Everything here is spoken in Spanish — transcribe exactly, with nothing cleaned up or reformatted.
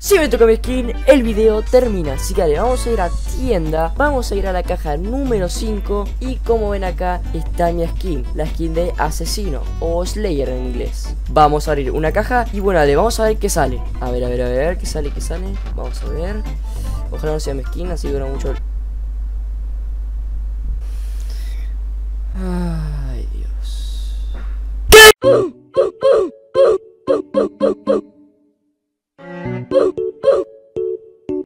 Si me toca mi skin, el video termina. Así que vale, vamos a ir a tienda, vamos a ir a la caja número cinco. Y como ven acá está mi skin, la skin de asesino o slayer en inglés. Vamos a abrir una caja y bueno, vale, vamos a ver qué sale. A ver, a ver, a ver, qué sale, qué sale. Vamos a ver. Ojalá no sea mi skin, así dura mucho